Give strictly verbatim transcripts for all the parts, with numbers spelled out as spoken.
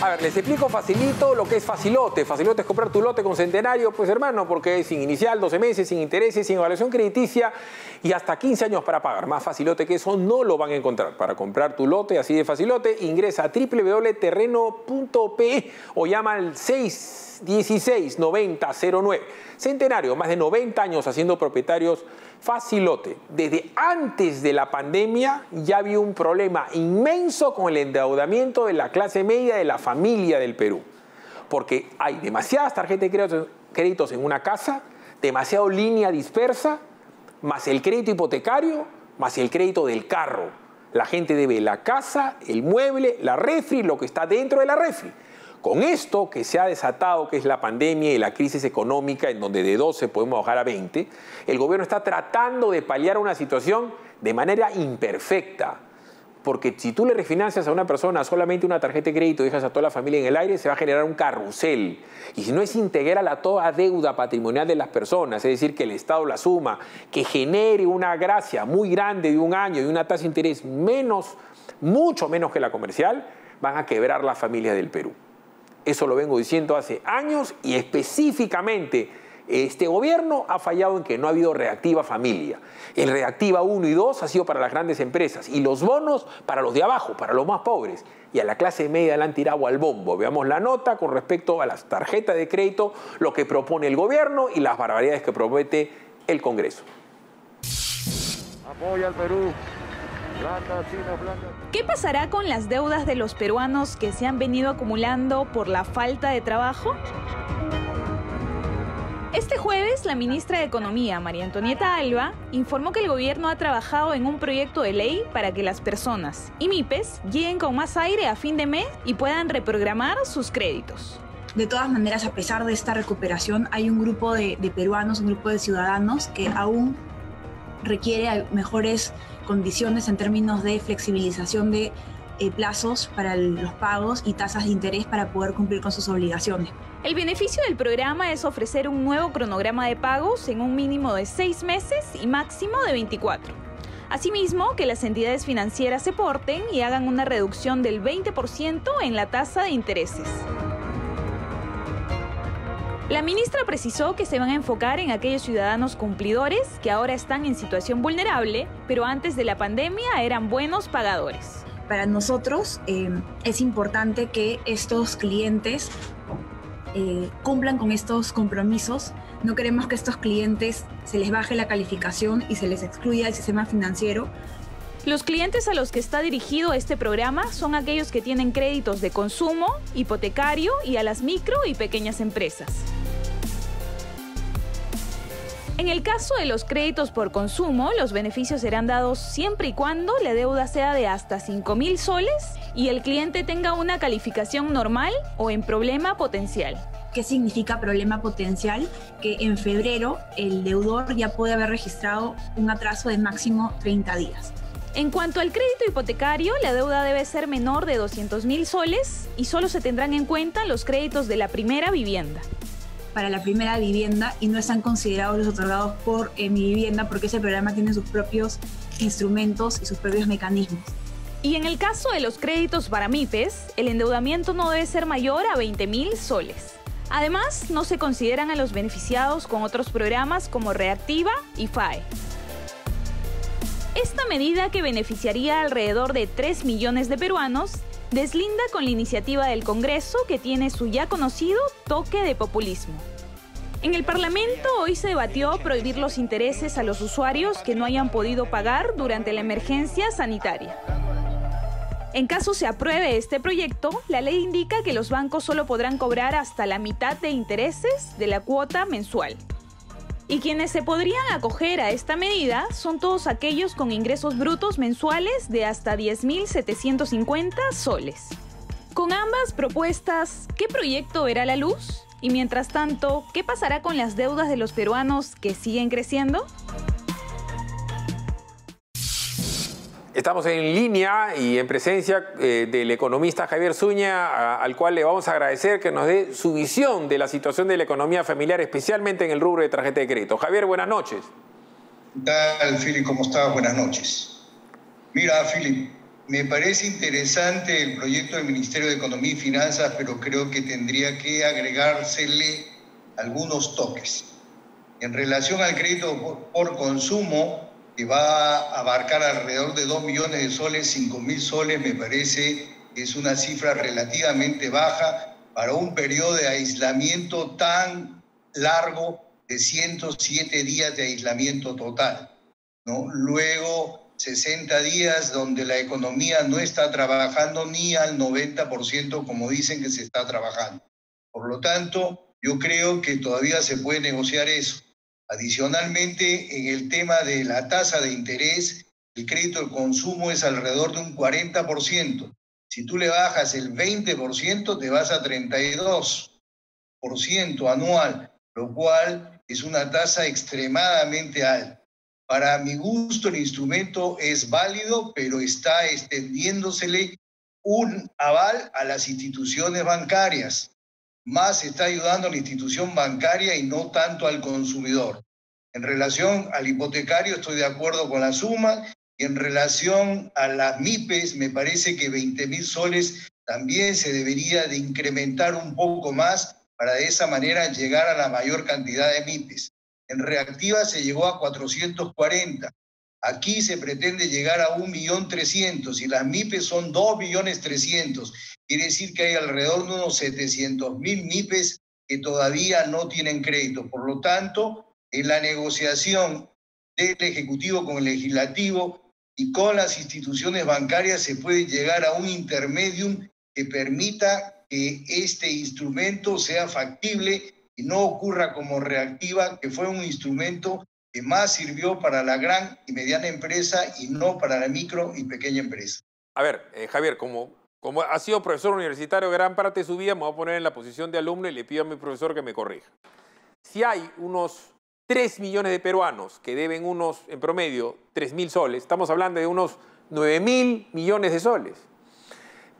A ver, les explico facilito lo que es facilote. Facilote es comprar tu lote con Centenario, pues hermano, porque es sin inicial, doce meses, sin intereses, sin evaluación crediticia y hasta quince años para pagar. Más facilote que eso no lo van a encontrar. Para comprar tu lote así de facilote, ingresa a doble u doble u doble u punto terreno punto pe o llama al seis uno seis, nueve cero cero nueve. Centenario, más de noventa años haciendo propietarios facilote. Desde antes de la pandemia ya había un problema inmenso con el endeudamiento de la clase media, de la familia del Perú, porque hay demasiadas tarjetas de créditos en una casa, demasiado línea dispersa, más el crédito hipotecario, más el crédito del carro. La gente debe la casa, el mueble, la refri, lo que está dentro de la refri. Con esto que se ha desatado, que es la pandemia y la crisis económica, en donde de doce podemos bajar a veinte, el gobierno está tratando de paliar una situación de manera imperfecta. Porque si tú le refinancias a una persona solamente una tarjeta de crédito y dejas a toda la familia en el aire, se va a generar un carrusel. Y si no es integral a toda deuda patrimonial de las personas, es decir, que el Estado la suma, que genere una gracia muy grande de un año y una tasa de interés menos, mucho menos que la comercial, van a quebrar las familias del Perú. Eso lo vengo diciendo hace años y específicamente este gobierno ha fallado en que no ha habido Reactiva familia. El Reactiva uno y dos ha sido para las grandes empresas y los bonos para los de abajo, para los más pobres. Y a la clase media le han tirado al bombo. Veamos la nota con respecto a las tarjetas de crédito, lo que propone el gobierno y las barbaridades que promete el Congreso. Apoya al Perú. ¿Qué pasará con las deudas de los peruanos que se han venido acumulando por la falta de trabajo? Este jueves, la ministra de Economía, María Antonieta Alva, informó que el gobierno ha trabajado en un proyecto de ley para que las personas y MIPES lleguen con más aire a fin de mes y puedan reprogramar sus créditos. De todas maneras, a pesar de esta recuperación, hay un grupo de, de peruanos, un grupo de ciudadanos que aún requiere mejores condiciones en términos de flexibilización de eh, plazos para el, los pagos y tasas de interés para poder cumplir con sus obligaciones. El beneficio del programa es ofrecer un nuevo cronograma de pagos en un mínimo de seis meses y máximo de veinticuatro. Asimismo, que las entidades financieras se porten y hagan una reducción del veinte por ciento en la tasa de intereses. La ministra precisó que se van a enfocar en aquellos ciudadanos cumplidores que ahora están en situación vulnerable, pero antes de la pandemia eran buenos pagadores. Para nosotros eh, es importante que estos clientes eh, cumplan con estos compromisos. No queremos que a estos clientes se les baje la calificación y se les excluya del sistema financiero. Los clientes a los que está dirigido este programa son aquellos que tienen créditos de consumo, hipotecario y a las micro y pequeñas empresas. En el caso de los créditos por consumo, los beneficios serán dados siempre y cuando la deuda sea de hasta cinco mil soles y el cliente tenga una calificación normal o en problema potencial. ¿Qué significa problema potencial? Que en febrero el deudor ya puede haber registrado un atraso de máximo treinta días. En cuanto al crédito hipotecario, la deuda debe ser menor de doscientos mil soles y solo se tendrán en cuenta los créditos de la primera vivienda. Para la primera vivienda y no están considerados los otorgados por eh, Mi Vivienda, porque ese programa tiene sus propios instrumentos y sus propios mecanismos. Y en el caso de los créditos para MIPES, el endeudamiento no debe ser mayor a veinte mil soles. Además, no se consideran a los beneficiados con otros programas como Reactiva y F A E. Esta medida, que beneficiaría a alrededor de tres millones de peruanos, deslinda con la iniciativa del Congreso, que tiene su ya conocido toque de populismo. En el Parlamento hoy se debatió prohibir los intereses a los usuarios que no hayan podido pagar durante la emergencia sanitaria. En caso se apruebe este proyecto, la ley indica que los bancos solo podrán cobrar hasta la mitad de intereses de la cuota mensual. Y quienes se podrían acoger a esta medida son todos aquellos con ingresos brutos mensuales de hasta diez mil setecientos cincuenta soles. Con ambas propuestas, ¿qué proyecto verá la luz? Y mientras tanto, ¿qué pasará con las deudas de los peruanos que siguen creciendo? Estamos en línea y en presencia eh, del economista Javier Zúñiga, a, al cual le vamos a agradecer que nos dé su visión de la situación de la economía familiar, especialmente en el rubro de tarjeta de crédito. Javier, buenas noches. ¿Qué tal, Philip? ¿Cómo estás? Buenas noches. Mira, Philip, Me parece interesante el proyecto del Ministerio de Economía y Finanzas, pero creo que tendría que agregársele algunos toques. En relación al crédito por consumo, que va a abarcar alrededor de dos millones de soles, cinco mil soles, me parece que es una cifra relativamente baja para un periodo de aislamiento tan largo, de ciento siete días de aislamiento total, ¿no? Luego, sesenta días donde la economía no está trabajando ni al noventa por ciento como dicen que se está trabajando. Por lo tanto, yo creo que todavía se puede negociar eso. Adicionalmente, en el tema de la tasa de interés, el crédito al consumo es alrededor de un cuarenta por ciento. Si tú le bajas el veinte por ciento, te vas a treinta y dos por ciento anual, lo cual es una tasa extremadamente alta. Para mi gusto, el instrumento es válido, pero está extendiéndosele un aval a las instituciones bancarias. Más está ayudando a la institución bancaria y no tanto al consumidor. En relación al hipotecario, estoy de acuerdo con la suma. Y en relación a las MIPES, me parece que veinte mil soles también se debería de incrementar un poco más para de esa manera llegar a la mayor cantidad de MIPES. En Reactiva se llegó a cuatrocientos cuarenta. Aquí se pretende llegar a un millón trescientos mil y las MIPES son dos millones trescientos mil. Quiere decir que hay alrededor de unos setecientos mil MIPES que todavía no tienen crédito. Por lo tanto, en la negociación del Ejecutivo con el Legislativo y con las instituciones bancarias se puede llegar a un intermedium que permita que este instrumento sea factible y no ocurra como Reactiva, que fue un instrumento que más sirvió para la gran y mediana empresa y no para la micro y pequeña empresa. A ver, eh, Javier, como, como ha sido profesor universitario gran parte de su vida, me voy a poner en la posición de alumno y le pido a mi profesor que me corrija. Si hay unos tres millones de peruanos que deben unos, en promedio, tres mil soles, estamos hablando de unos nueve mil millones de soles.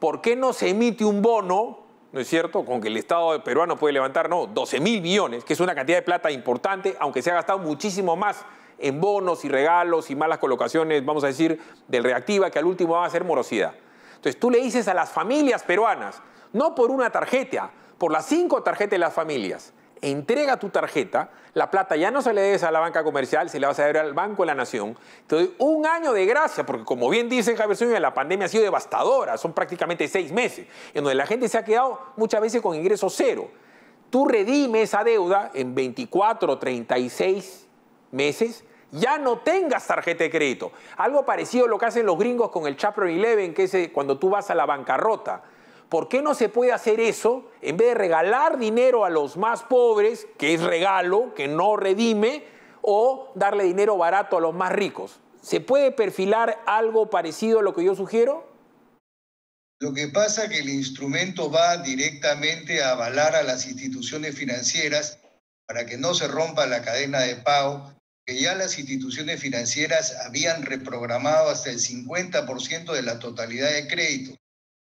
¿Por qué no se emite un bono, no es cierto, con que el Estado peruano puede levantar, no, doce mil millones, que es una cantidad de plata importante, aunque se ha gastado muchísimo más en bonos y regalos y malas colocaciones, vamos a decir, del Reactiva, que al último va a ser morosidad? Entonces tú le dices a las familias peruanas, no por una tarjeta, por las cinco tarjetas de las familias, entrega tu tarjeta, la plata ya no se le debes a la banca comercial, se la vas a deber al Banco de la Nación. Te doy un año de gracia, porque como bien dice Javier Zúñiga, la pandemia ha sido devastadora, son prácticamente seis meses, en donde la gente se ha quedado muchas veces con ingreso cero. Tú redime esa deuda en veinticuatro, treinta y seis meses, ya no tengas tarjeta de crédito. Algo parecido a lo que hacen los gringos con el Chapter once, que es cuando tú vas a la bancarrota. ¿Por qué no se puede hacer eso en vez de regalar dinero a los más pobres, que es regalo, que no redime, o darle dinero barato a los más ricos? ¿Se puede perfilar algo parecido a lo que yo sugiero? Lo que pasa es que el instrumento va directamente a avalar a las instituciones financieras para que no se rompa la cadena de pago, que ya las instituciones financieras habían reprogramado hasta el cincuenta por ciento de la totalidad de crédito.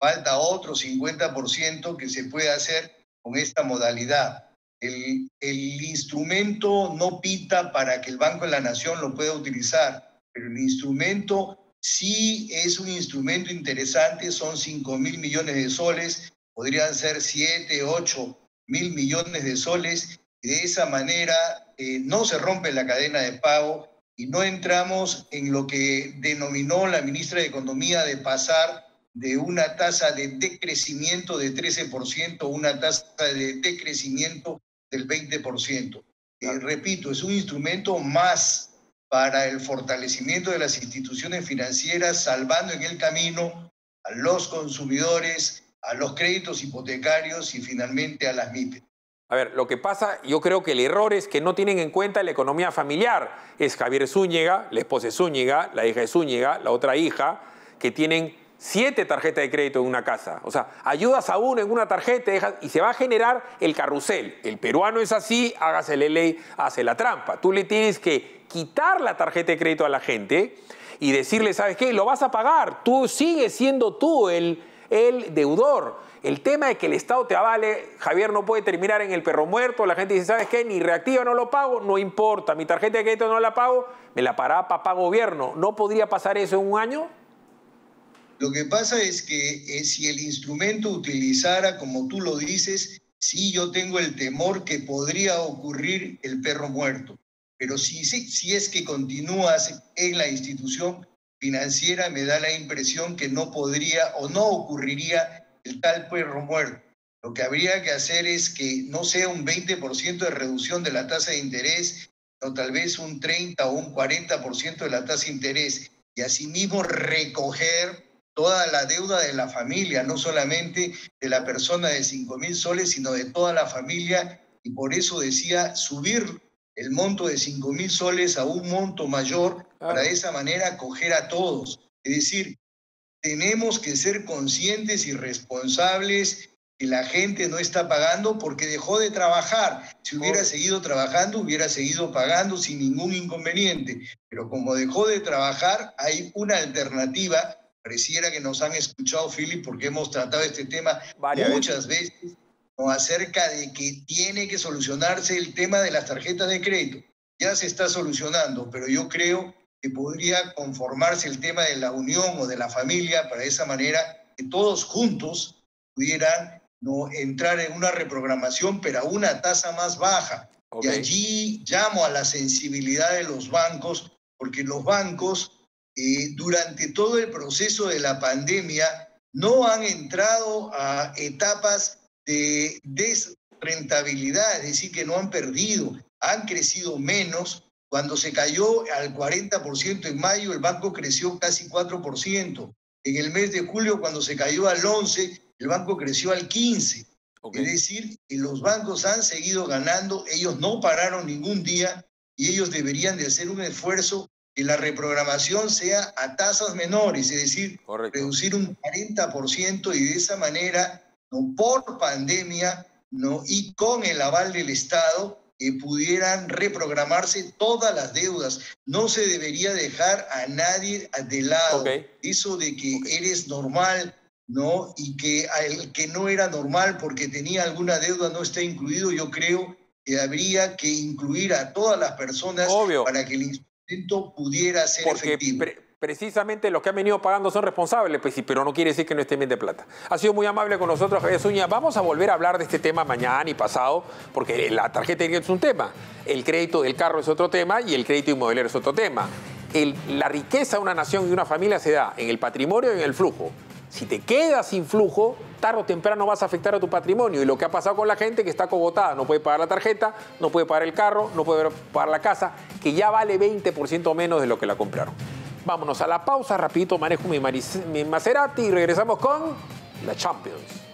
Falta otro cincuenta por ciento que se puede hacer con esta modalidad. El, el instrumento no pinta para que el Banco de la Nación lo pueda utilizar, pero el instrumento sí es un instrumento interesante, son cinco mil millones de soles, podrían ser siete, ocho mil millones de soles, y de esa manera eh, no se rompe la cadena de pago y no entramos en lo que denominó la ministra de Economía de pasar de una tasa de decrecimiento de trece por ciento, una tasa de decrecimiento del veinte por ciento. Eh, repito, es un instrumento más para el fortalecimiento de las instituciones financieras, salvando en el camino a los consumidores, a los créditos hipotecarios y finalmente a las MIPES. A ver, lo que pasa, yo creo que el error es que no tienen en cuenta la economía familiar. Es Javier Zúñiga, la esposa de Zúñiga, la hija de Zúñiga, la otra hija, que tienen siete tarjetas de crédito en una casa. O sea, ayudas a uno en una tarjeta dejas, y se va a generar el carrusel. El peruano es así, hágase la ley, hace la trampa. Tú le tienes que quitar la tarjeta de crédito a la gente y decirle, ¿sabes qué? Lo vas a pagar. Tú sigues siendo tú el, el deudor. El tema de que el Estado te avale, Javier, no puede terminar en el perro muerto. La gente dice, ¿sabes qué? Ni Reactiva, no lo pago. No importa, mi tarjeta de crédito no la pago. Me la paraba papá gobierno. ¿No podría pasar eso en un año? Lo que pasa es que eh, si el instrumento utilizara, como tú lo dices, sí, yo tengo el temor que podría ocurrir el perro muerto. Pero si, si, si es que continúas en la institución financiera, me da la impresión que no podría o no ocurriría el tal perro muerto. Lo que habría que hacer es que no sea un veinte por ciento de reducción de la tasa de interés, o tal vez un treinta por ciento o un cuarenta por ciento de la tasa de interés. Y asimismo recoger toda la deuda de la familia, no solamente de la persona de cinco mil soles, sino de toda la familia, y por eso decía subir el monto de cinco mil soles a un monto mayor, ah. para de esa manera acoger a todos. Es decir, tenemos que ser conscientes y responsables que la gente no está pagando porque dejó de trabajar. Si hubiera oh. seguido trabajando, hubiera seguido pagando sin ningún inconveniente. Pero como dejó de trabajar, hay una alternativa. Pareciera que nos han escuchado, Philip, porque hemos tratado este tema Varias muchas veces, veces ¿no? acerca de que tiene que solucionarse el tema de las tarjetas de crédito. Ya se está solucionando, pero yo creo que podría conformarse el tema de la unión o de la familia para de esa manera que todos juntos pudieran ¿no? entrar en una reprogramación, pero a una tasa más baja. Okay. Y allí llamo a la sensibilidad de los bancos, porque los bancos... Eh, durante todo el proceso de la pandemia no han entrado a etapas de desrentabilidad, es decir, que no han perdido, han crecido menos. Cuando se cayó al cuarenta por ciento en mayo, el banco creció casi cuatro por ciento. En el mes de julio, cuando se cayó al once por ciento, el banco creció al quince por ciento. Okay. Es decir, que los bancos han seguido ganando, ellos no pararon ningún día y ellos deberían de hacer un esfuerzo que la reprogramación sea a tasas menores, es decir, Correcto. reducir un cuarenta por ciento y de esa manera, no por pandemia no y con el aval del Estado, eh, pudieran reprogramarse todas las deudas. No se debería dejar a nadie de lado. Okay. Eso de que okay. eres normal no y que el que no era normal porque tenía alguna deuda no está incluido, yo creo que habría que incluir a todas las personas Obvio. para que el pudiera ser Porque efectivo. Pre precisamente los que han venido pagando son responsables, pues sí, pero no quiere decir que no estén bien de plata. Ha sido muy amable con nosotros, Javier Zúñiga. Vamos a volver a hablar de este tema mañana y pasado, porque la tarjeta de crédito es un tema, el crédito del carro es otro tema y el crédito inmobiliario es otro tema. El, la riqueza de una nación y de una familia se da en el patrimonio y en el flujo. Si te quedas sin flujo, tarde o temprano vas a afectar a tu patrimonio. Y lo que ha pasado con la gente que está cogotada, no puede pagar la tarjeta, no puede pagar el carro, no puede pagar la casa, que ya vale veinte por ciento menos de lo que la compraron. Vámonos a la pausa, rapidito manejo mi, mi Maserati y regresamos con la Champions.